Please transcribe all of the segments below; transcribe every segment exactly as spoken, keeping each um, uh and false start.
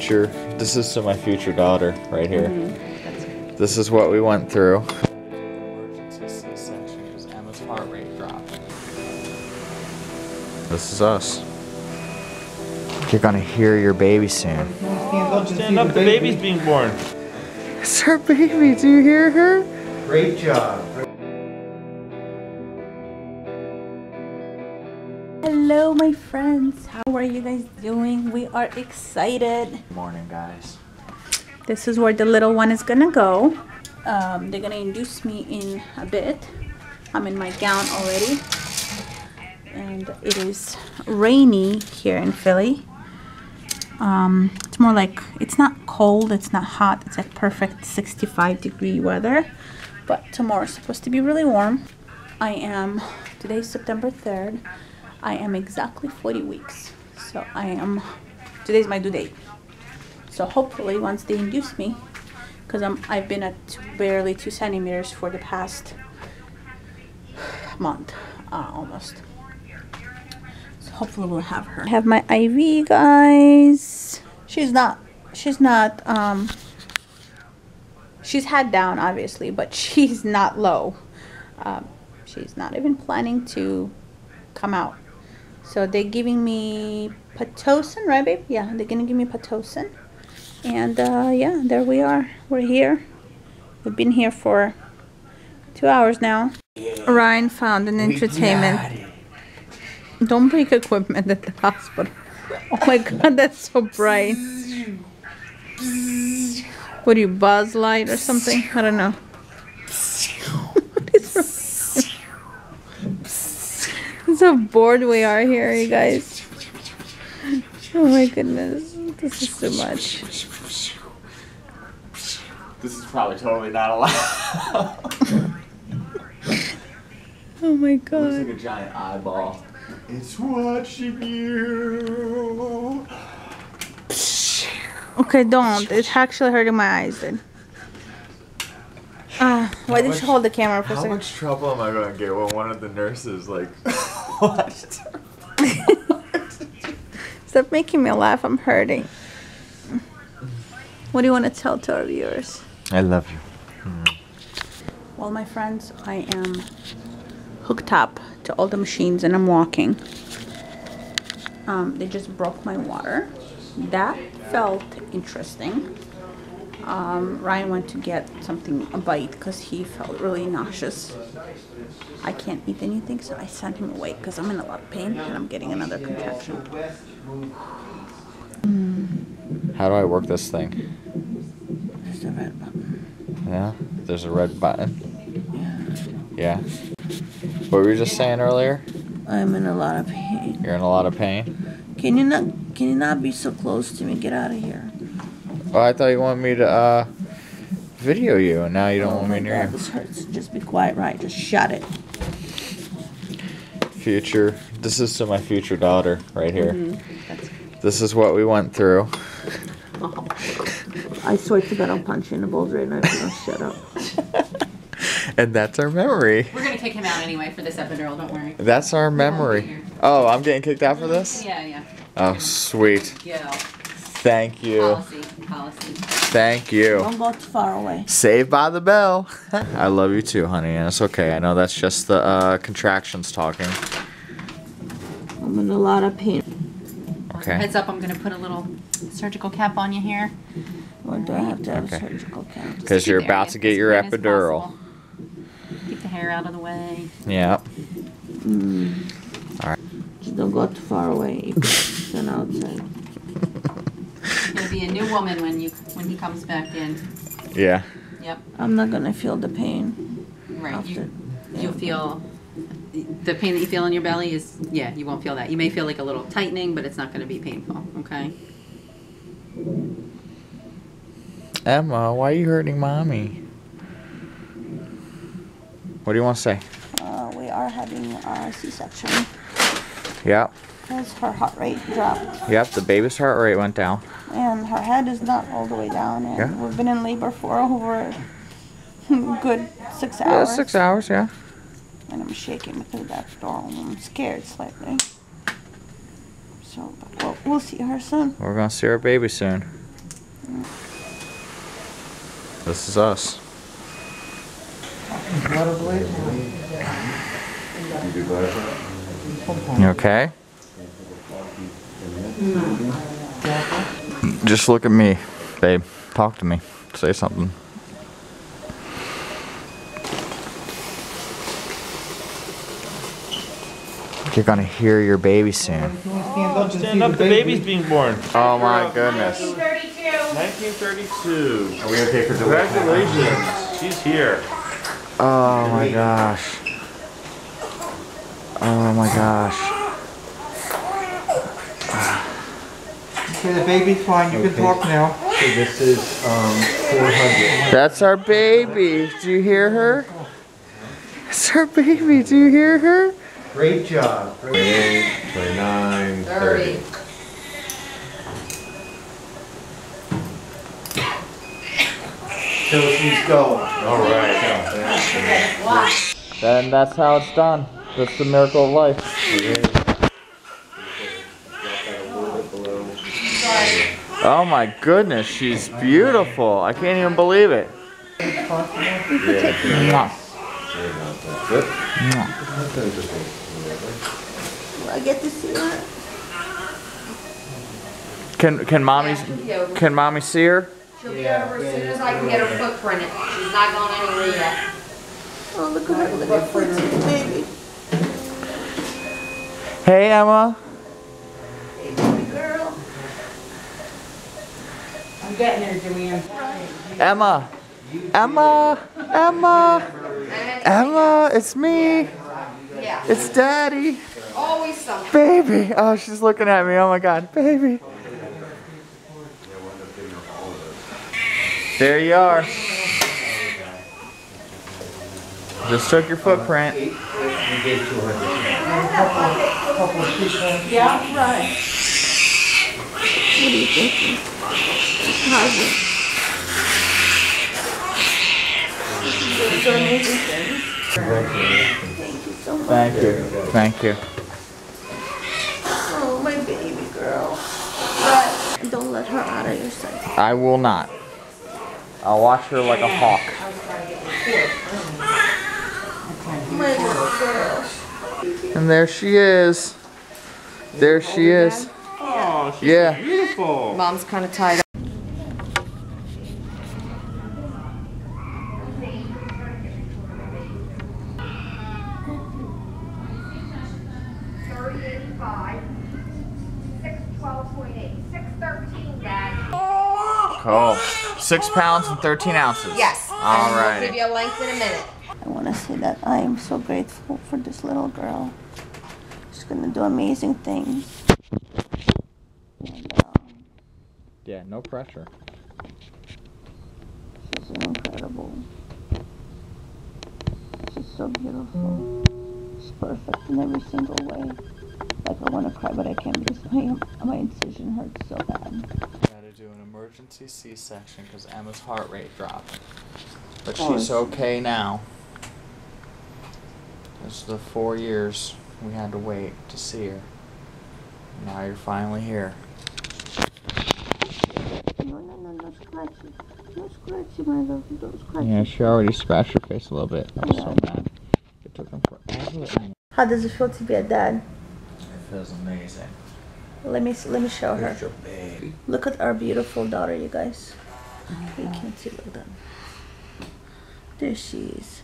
future. This is to my future daughter right here. Mm-hmm. That's good. This is what we went through. Emergency C-section because Emma's heart rate dropped. This is us. You're gonna hear your baby soon. Oh, stand up, the baby's being born. It's her baby. Do you hear her? Great job. Hello my friends, how are you guys doing? We are excited. Morning guys. This is where the little one is gonna go. Um, they're gonna induce me in a bit. I'm in my gown already. And it is rainy here in Philly. Um, it's more like, it's not cold, it's not hot. It's like perfect sixty-five degree weather. But tomorrow's supposed to be really warm. I am, today's September third. I am exactly forty weeks, so I am, today's my due date. So hopefully once they induce me, because I'm, I've been at two, barely two centimeters for the past month, uh, almost. So hopefully we'll have her. I have my I V, guys. She's not, she's not, um, she's head down obviously, but she's not low. Um, she's not even planning to come out. So they're giving me Pitocin, right babe? Yeah, they're gonna give me Pitocin. And uh, yeah, there we are. We're here. We've been here for two hours now. Yeah. Ryan found an entertainment. Don't break equipment at the hospital. Oh my god, that's so bright. What do you, Buzz Light or something? I don't know. What is wrong? How bored we are here, you guys. Oh my goodness, this is too much. This is probably totally not allowed. Oh my god. Looks like a giant eyeball. It's watching you. Okay, don't. It's actually hurting my eyes then. Uh, why did you hold the camera for a second? How much trouble am I going to get when one of the nurses like... What? Stop making me laugh, I'm hurting. What do you want to tell to our viewers? I love you. Mm. Well my friends, I am hooked up to all the machines and I'm walking. Um, they just broke my water. That felt interesting. Um, Ryan went to get something, a bite, because he felt really nauseous. I can't eat anything, so I sent him away because I'm in a lot of pain and I'm getting another contraction. How do I work this thing? There's a red button. Yeah? There's a red button? Yeah. Yeah. What were you just saying earlier? I'm in a lot of pain. You're in a lot of pain? Can you not, can you not be so close to me? Get out of here. Oh, I thought you wanted me to uh, video you, and now you don't oh want me near you. This hurts. Just be quiet, right? Just shut it. Future. This is to my future daughter right here. Mm-hmm. That's this is what we went through. Oh. I swear to God, I'll punch you in the balls right now. Shut up. And that's our memory. We're going to kick him out anyway for this epidural, don't worry. That's our memory. Oh, I'm getting kicked out for this? Yeah, yeah. Oh, sweet. Yeah. Thank you. Policy, policy. Thank you. Don't go too far away. Saved by the bell. I love you too, honey, and it's okay. I know that's just the uh, contractions talking. I'm in a lot of pain. Okay. Heads up, I'm going to put a little surgical cap on you here. Or do I have to have okay. a surgical cap? Because you're about to get your epidural. Keep the hair out of the way. Yeah. Mm. All right. Just don't go too far away. Then outside. Be a new woman when you when he comes back in. Yeah. Yep. I'm not gonna feel the pain. Right. After, you, yeah. You'll feel the pain that you feel in your belly is yeah. You won't feel that. You may feel like a little tightening, but it's not gonna be painful. Okay. Emma, why are you hurting mommy? What do you want to say? Uh, we are having our C-section. Yeah. Because her heart rate dropped. Yep, the baby's heart rate went down. And her head is not all the way down. And yeah. We've been in labor for over a good six hours. Yeah, six hours, yeah. And I'm shaking through that storm. I'm scared slightly. So, but we'll, we'll see her soon. We're going to see our baby soon. This is us. You okay? Just look at me, babe. Talk to me. Say something. You're gonna hear your baby soon. Stand up, the baby's being born. Oh my goodness. nineteen thirty-two. Are we gonna take her to work? Congratulations. She's here. Oh my gosh. Oh my gosh. Okay, the baby's fine. You okay. Can talk now. So this is um, four hundred. That's our baby. Do you hear her? It's our baby. Do you hear her? Great job. twenty-eight, twenty-nine, thirty. So she's going. All right. Okay, watch. And that's how it's done. That's the miracle of life. Yeah. Oh my goodness, she's beautiful. I can't even believe it. Yeah. I get to see her. Can can mommy can mommy see her? She'll be over as soon as I can get her foot printed. She's not going anywhere yet. Oh, look at her, look at her foot, baby. Hey Emma. I'm getting her, Jimmy. Emma. Emma. Emma. Emma, it's me. Yeah. It's Daddy. Always something. Baby. Oh, she's looking at me. Oh my God. Baby. There you are. Just took your footprint. Yeah, right. What do you think? Thank you so much. Thank you. Thank you. Oh, my baby girl. But don't let her out of your sight. I will not. I'll watch her like a hawk. My little girl. And there she is. There she is. Oh, she's yeah. Beautiful. Mom's kind of tied up. Cool. Six pounds and thirteen ounces. Yes. All right. I'll give you a length in a minute. I want to say that I am so grateful for this little girl. She's gonna do amazing things. And, um, yeah. No pressure. She's incredible. She's so beautiful. She's perfect in every single way. Like I want to cry, but I can't because my my incision hurts so bad. Do an emergency C-section because Emma's heart rate dropped, but she's okay now. This is the four years we had to wait to see her. Now you're finally here. No, no, no, no scratchy, no scratchy, my love, no scratchy. Yeah, she already scratched her face a little bit. I'm so mad. It took him forever. How does it feel to be a dad? It feels amazing. Let me let me show her. Look at our beautiful daughter, you guys. You can't see. Look at that. There she is.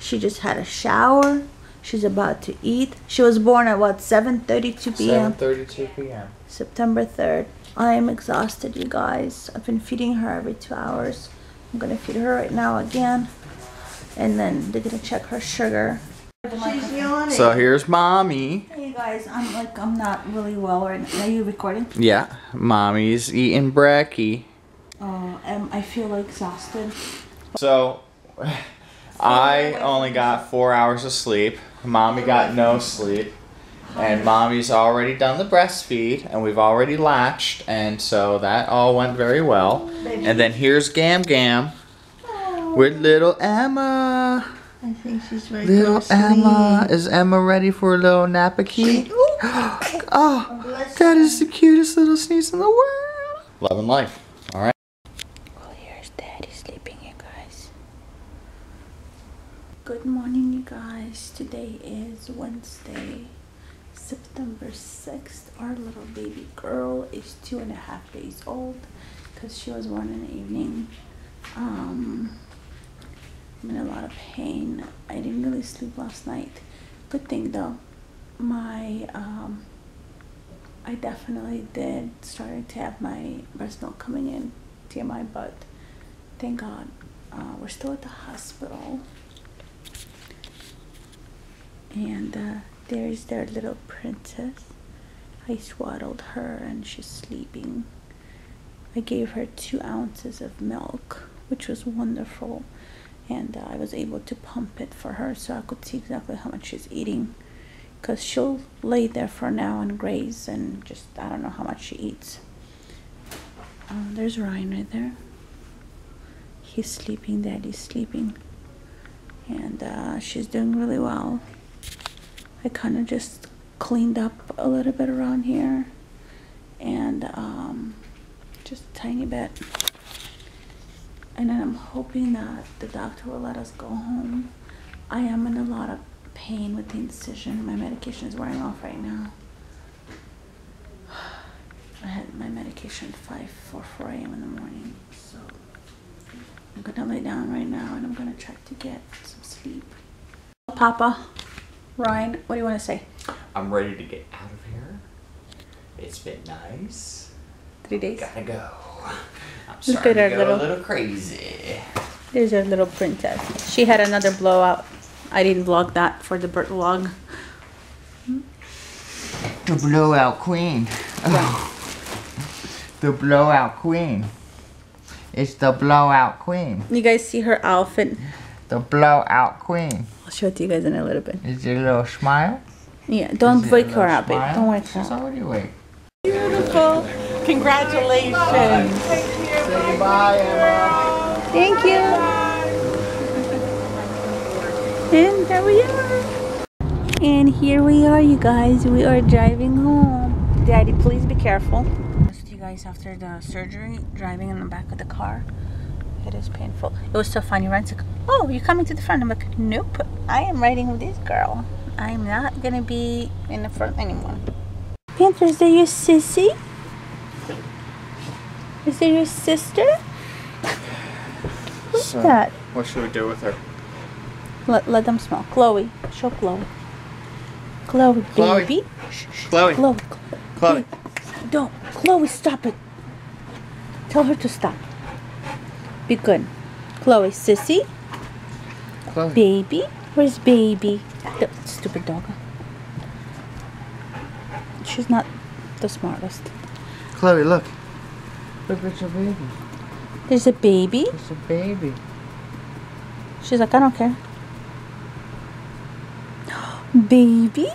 She just had a shower. She's about to eat. She was born at what? seven thirty-two p m seven thirty-two p m September third. I am exhausted, you guys. I've been feeding her every two hours. I'm gonna feed her right now again, and then they're gonna check her sugar. She's yawning. So here's mommy. Hey guys, I'm like I'm not really well right now. Are you recording? Yeah, mommy's eating brekkie. Oh, um, I feel like exhausted. So, I only got four hours of sleep. Mommy got no sleep, and mommy's already done the breastfeed, and we've already latched, and so that all went very well. Baby. And then here's Gam Gam oh. with little Emma. I think she's ready. Little Emma. Is Emma ready for a little nappaky? Oh, that is the cutest little sneeze in the world. Love and life. All right. Good morning, you guys. Today is Wednesday, September sixth. Our little baby girl is two and a half days old because she was born in the evening. Um, I'm in a lot of pain. I didn't really sleep last night. Good thing though, my um, I definitely did start to have my breast milk coming in, T M I, but thank God. Uh, we're still at the hospital. And uh, there's their little princess. I swaddled her and she's sleeping. I gave her two ounces of milk, which was wonderful. And uh, I was able to pump it for her so I could see exactly how much she's eating. Because she'll lay there for now and graze and just, I don't know how much she eats. Um, there's Ryan right there. He's sleeping, Daddy's sleeping. And uh, she's doing really well. I kind of just cleaned up a little bit around here and um, just a tiny bit, and then I'm hoping that the doctor will let us go home. I am in a lot of pain with the incision. My medication is wearing off right now. I had my medication at five or four a m in the morning, so I'm gonna lay down right now and I'm gonna try to get some sleep. Papa. Ryan, what do you want to say? I'm ready to get out of here. It's been nice. Three days. Gotta go. I'm starting to go little, a little crazy. There's our little princess. She had another blowout. I didn't vlog that for the bird vlog. The blowout queen. Yeah. The blowout queen. It's the blowout queen. You guys see her outfit? The blowout queen. I'll show it to you guys in a little bit. Is it a little smile? Yeah, don't wake her up. Don't wake her up. She's already awake. Beautiful. Congratulations. Bye. Thank you. Say bye, Emma. Thank you. Bye. And there we are. And here we are, you guys. We are driving home. Daddy, please be careful. You guys, after the surgery, driving in the back of the car. It is painful. It was so funny. Ryan's like, oh, you're coming to the front. I'm like, nope. I am riding with this girl. I'm not going to be in the front anymore. Panthers, are you sissy? Is it your sister? Who's so, that? What should we do with her? Let, let them smell. Chloe. Show Chloe. Chloe, Chloe. baby. Shh, shh. Chloe. Chloe. Chloe. Chloe. Don't. Chloe, stop it. Tell her to stop. Be good. Chloe, sissy. Chloe. Baby. Where's baby? The stupid dog. She's not the smartest. Chloe, look. Look at your baby. There's a baby? There's a baby. She's like, I don't care. Baby?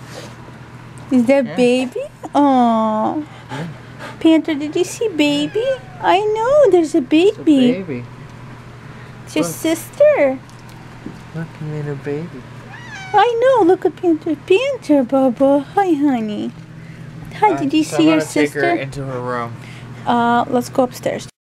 Is that yeah. baby? Aww. Yeah. Panther, did you see baby? I know, there's a baby. It's a baby. It's your look. sister. Look at the baby. I know. Look at Panther. Panther, Bubba. Hi, honey. Hi. Um, did you so see your sister? I'm gonna take her into her room. Uh, let's go upstairs.